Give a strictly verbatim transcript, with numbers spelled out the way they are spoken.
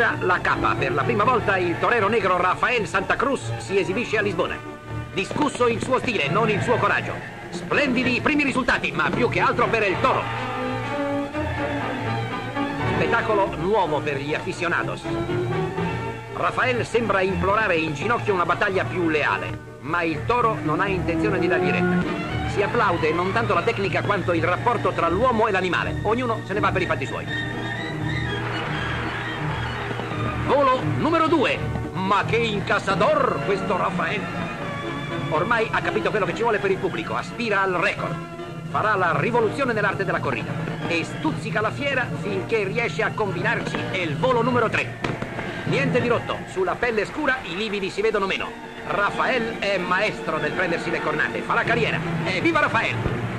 sera la K. Per la prima volta il torero negro Rafael Santa Cruz si esibisce a Lisbona. Discusso il suo stile, non il suo coraggio. Splendidi i primi risultati, ma più che altro per il toro. Spettacolo nuovo per gli aficionados. Rafael sembra implorare in ginocchio una battaglia più leale, ma il toro non ha intenzione di dargli retta. Si applaude non tanto la tecnica quanto il rapporto tra l'uomo e l'animale. Ognuno se ne va per i fatti suoi. Volo numero due. Ma che incassador questo Rafael! Ormai ha capito quello che ci vuole per il pubblico. Aspira al record. Farà la rivoluzione nell'arte della corrida e stuzzica la fiera finché riesce a combinarci il volo numero tre. Niente di rotto, sulla pelle scura i lividi si vedono meno. Rafael è maestro nel prendersi le cornate, fa la carriera. Evviva Rafael!